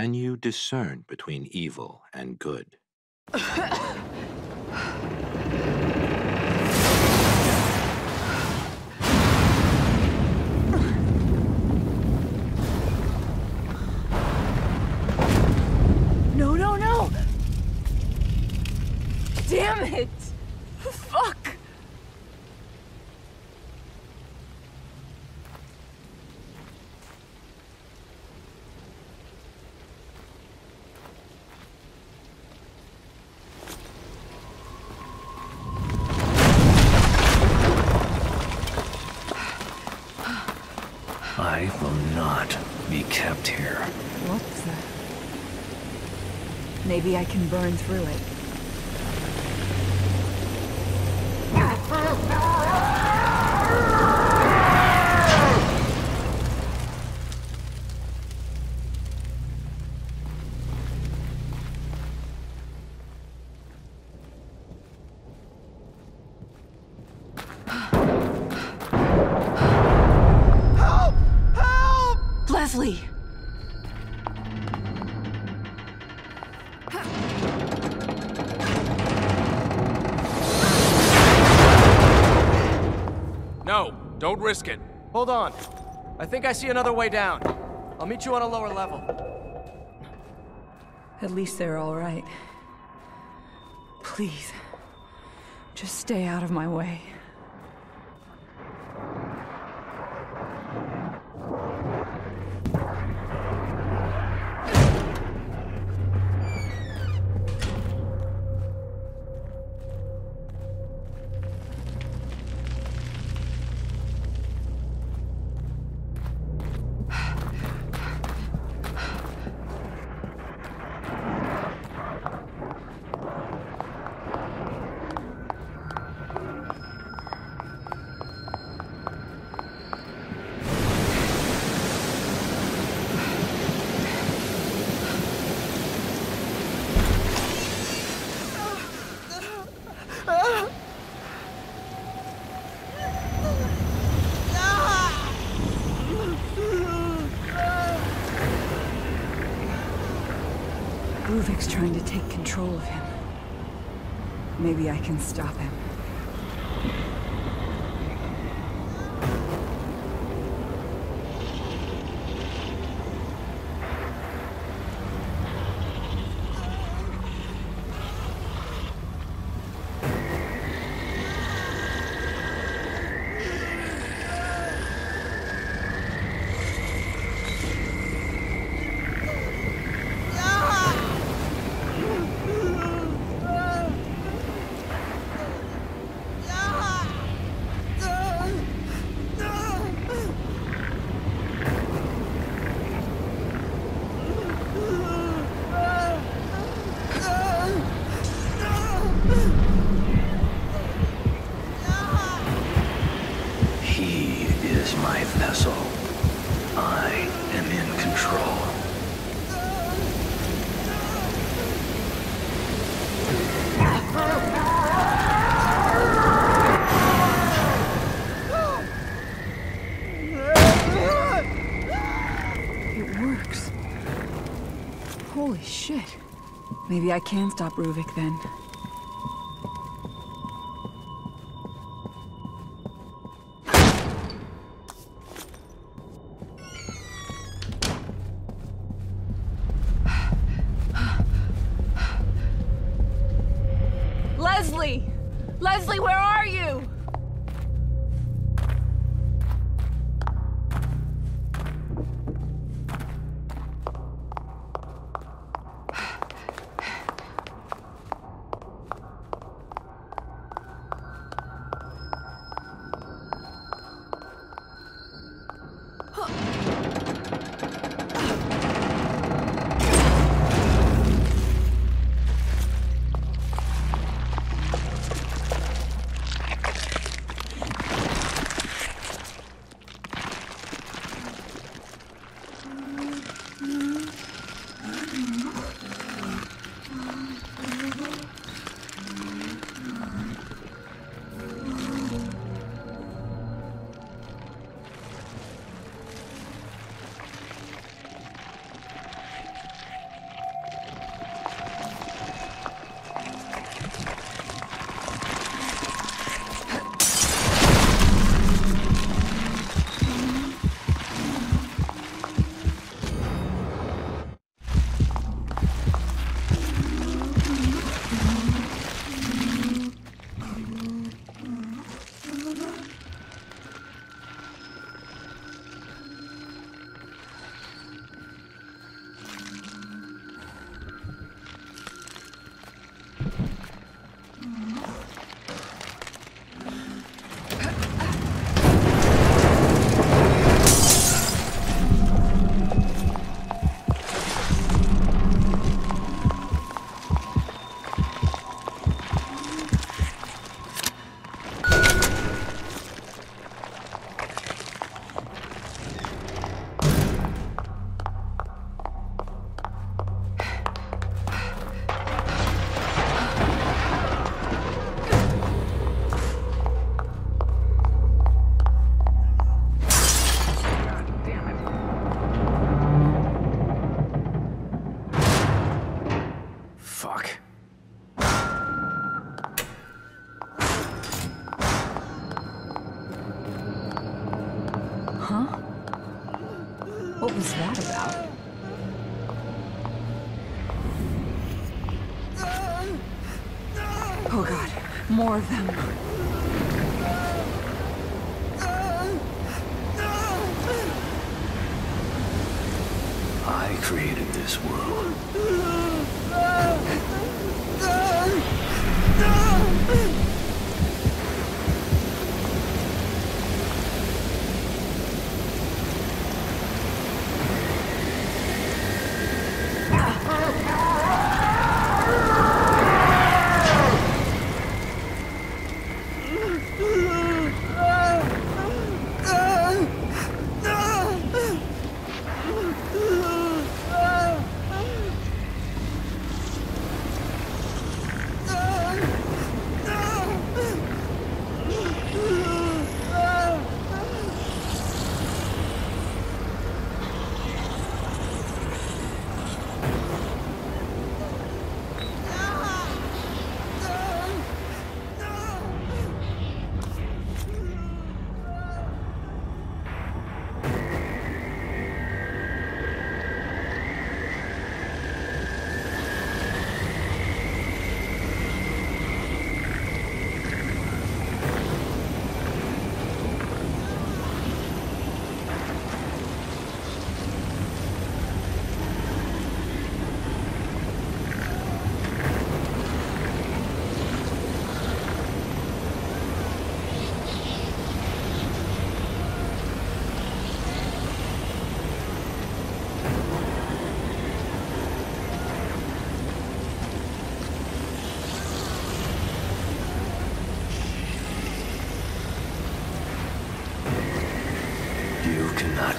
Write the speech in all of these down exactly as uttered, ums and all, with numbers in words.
Can you discern between evil and good? No, no, no! Damn it! Fuck! I will not be kept here. What the? Maybe I can burn through it. Leslie! No, don't risk it. Hold on. I think I see another way down. I'll meet you on a lower level. At least they're all right. Please, just stay out of my way. Ruvik's trying to take control of him. Maybe I can stop him. Holy shit. Maybe I can stop Ruvik then. Leslie! Leslie, where are you? that about? Oh god, more of them. I created this world.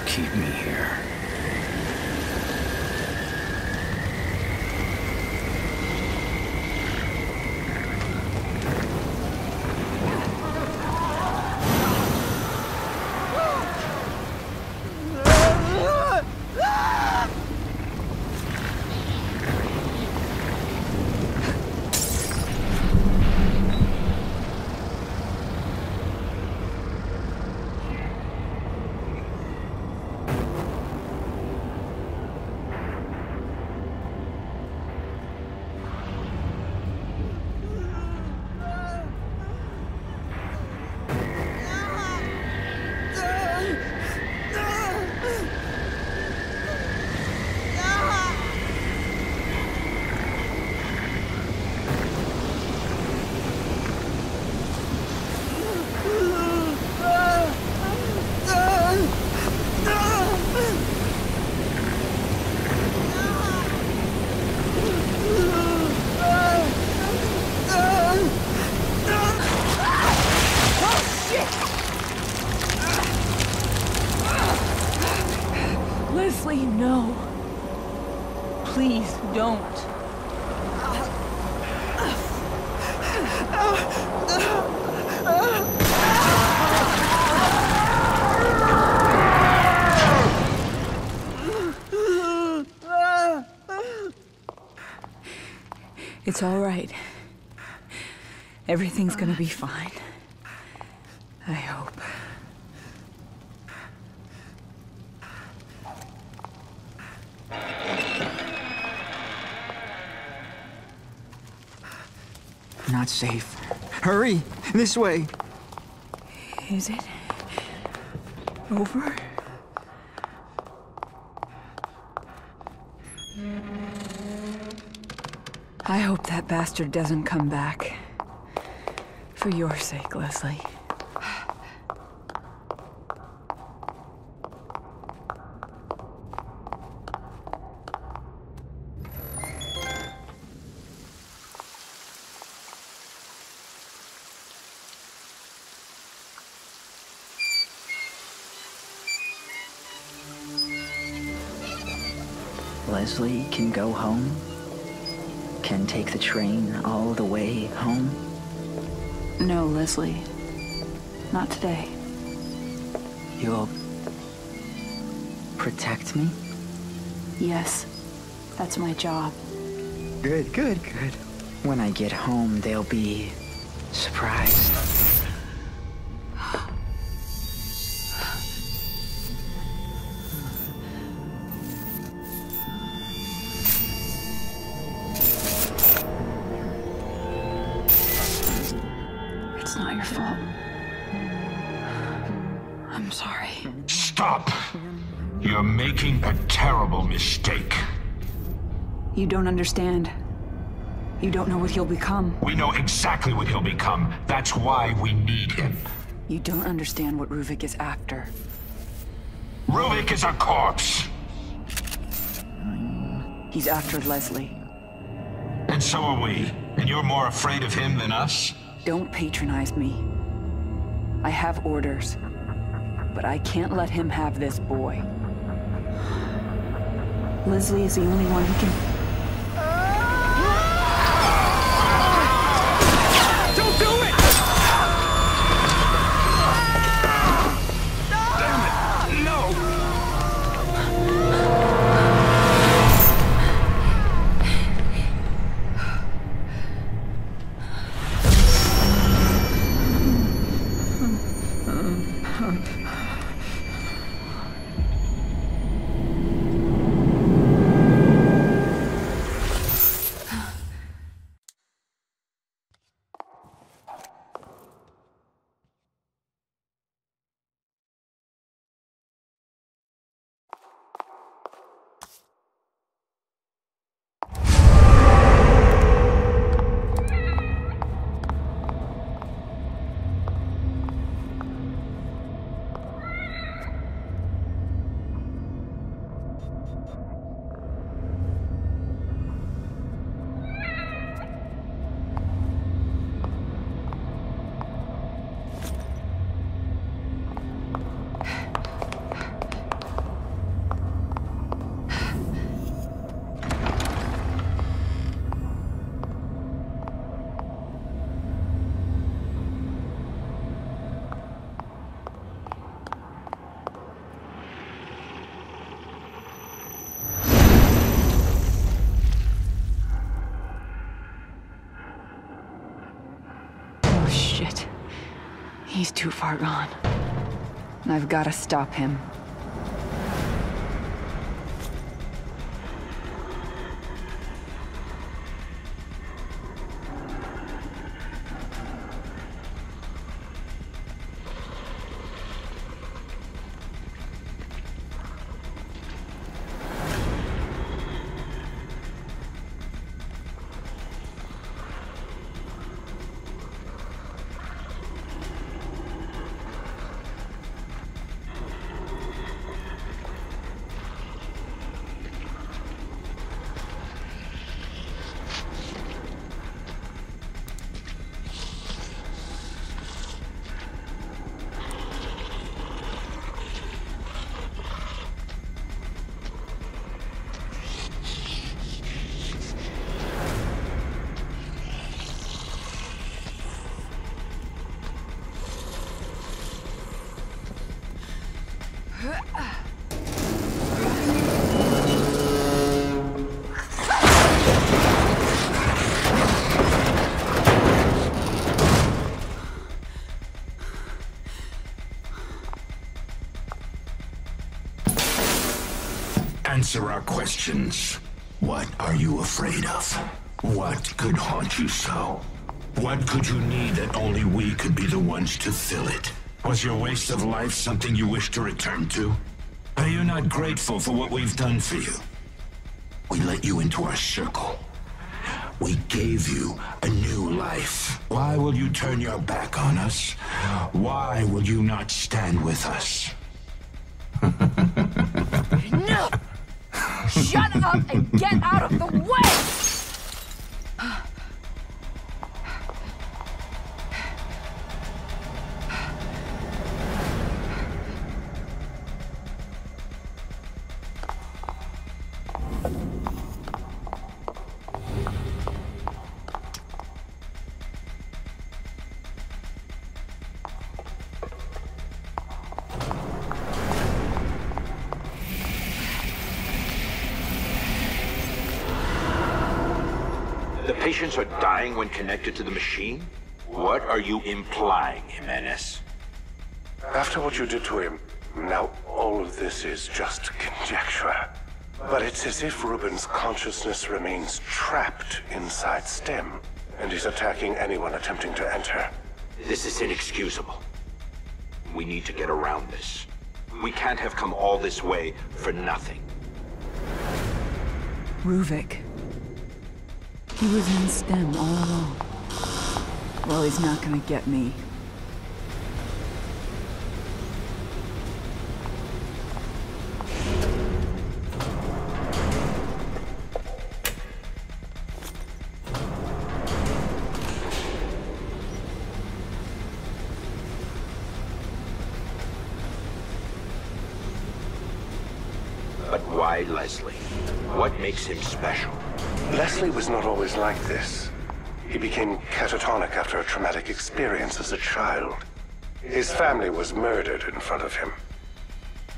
Keep me here. Leslie, no. Please don't. It's all right. Everything's gonna be fine. I hope. Not safe. Hurry! This way! Is it over? I hope that bastard doesn't come back. For your sake, Leslie. Leslie can go home, can take the train all the way home. No, Leslie, not today. You'll protect me? Yes, that's my job. Good, good, good. When I get home, they'll be surprised. fault. I'm sorry. Stop! You're making a terrible mistake. You don't understand. You don't know what he'll become. We know exactly what he'll become. That's why we need him. You don't understand what Ruvik is after. Ruvik is a corpse! He's after Leslie. And so are we. And you're more afraid of him than us? Don't patronize me. I have orders. But I can't let him have this boy. Leslie is the only one who can... He's too far gone. I've got to stop him. Answer our questions. What are you afraid of? What could haunt you so? What could you need that only we could be the ones to fill it? Was your waste of life something you wish to return to? Are you not grateful for what we've done for you? We let you into our circle. We gave you a new life. Why will you turn your back on us? Why will you not stand with us? No! Shut up and get out of the way! Patients are dying when connected to the machine? What are you implying, Jimenez? After what you did to him, now all of this is just conjecture. But it's as if Ruben's consciousness remains trapped inside STEM, and he's attacking anyone attempting to enter. This is inexcusable. We need to get around this. We can't have come all this way for nothing. Ruvik. He was in STEM all along. Well, he's not gonna get me. But why Leslie? What makes him special? Leslie was not always like this. He became catatonic after a traumatic experience as a child. His family was murdered in front of him.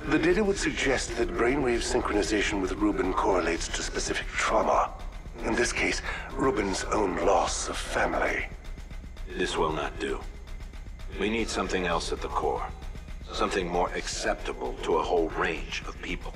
The data would suggest that brainwave synchronization with Reuben correlates to specific trauma. In this case, Reuben's own loss of family. This will not do. We need something else at the core. Something more acceptable to a whole range of people.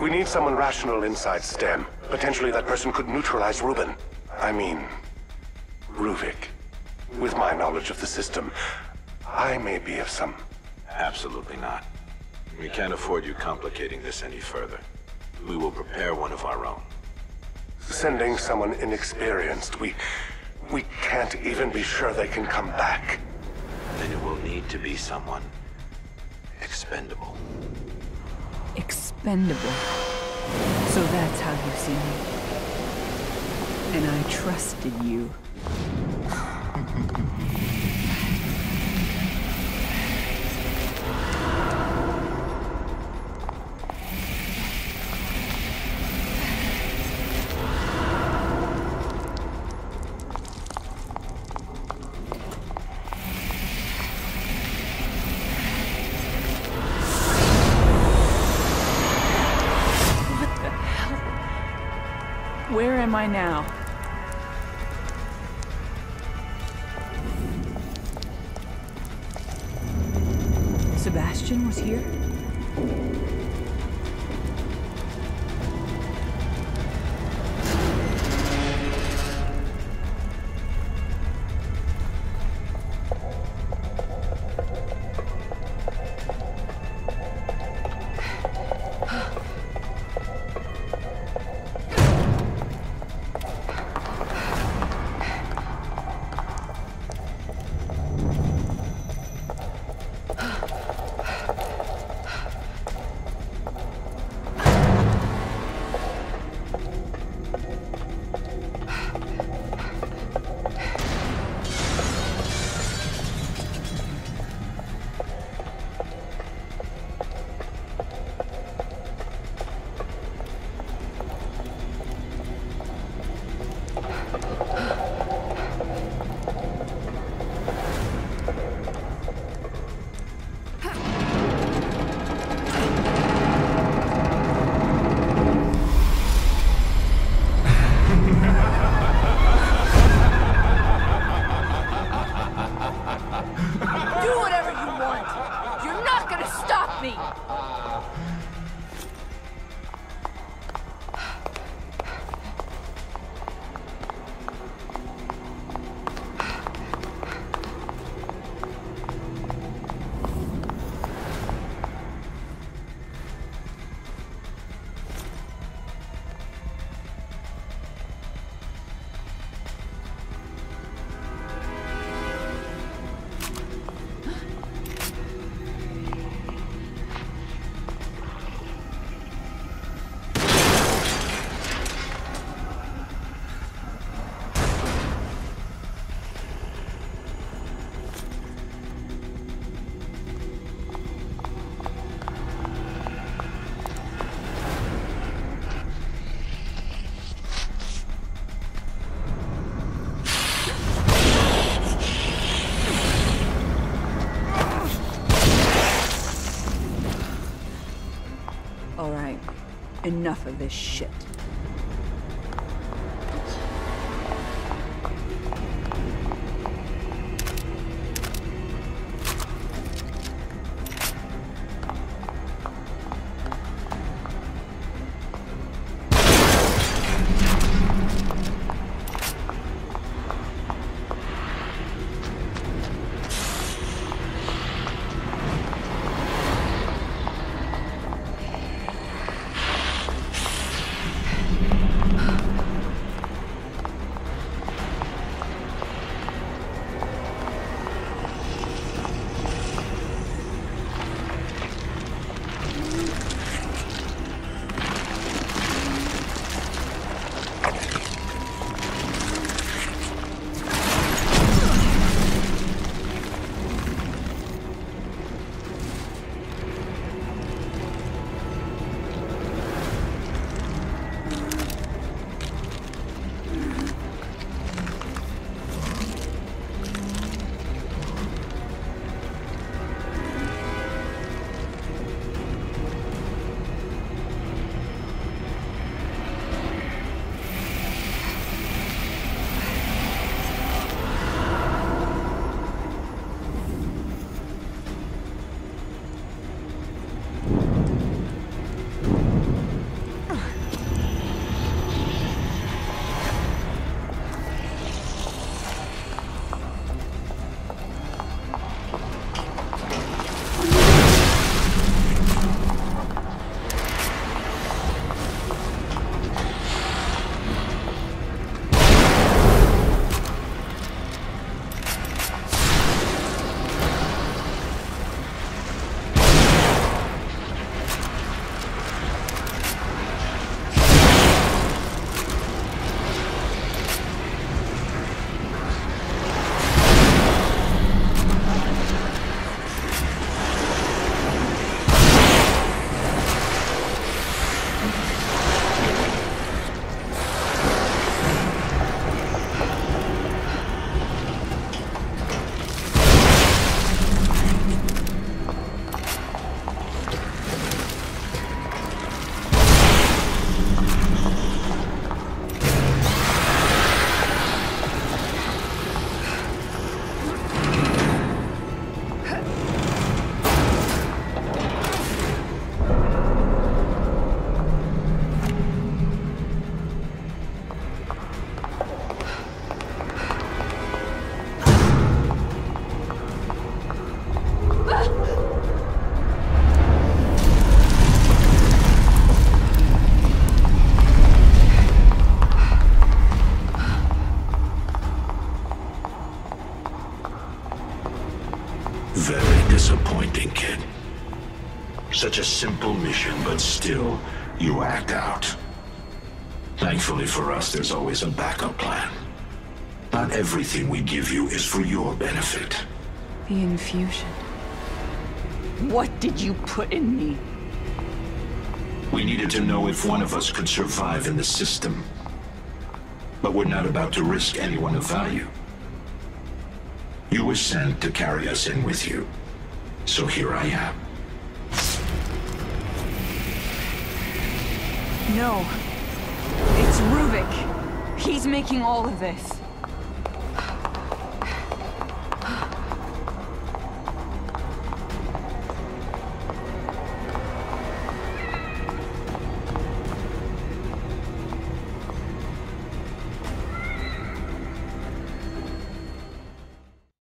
We need someone rational inside STEM. Potentially that person could neutralize Reuben. I mean, Ruvik. With my knowledge of the system, I may be of some... Absolutely not. We can't afford you complicating this any further. We will prepare one of our own. Sending someone inexperienced, we... we can't even be sure they can come back. Then it will need to be someone... expendable. Expendable. So that's how you see me. And I trusted you. Where am I now? Sebastian was here? All right, enough of this shit. Such a simple mission, but still, you act out. Thankfully for us, there's always a backup plan. Not everything we give you is for your benefit. The infusion. What did you put in me? We needed to know if one of us could survive in the system. But we're not about to risk anyone of value. You were sent to carry us in with you. So here I am. No, it's Ruvik. He's making all of this.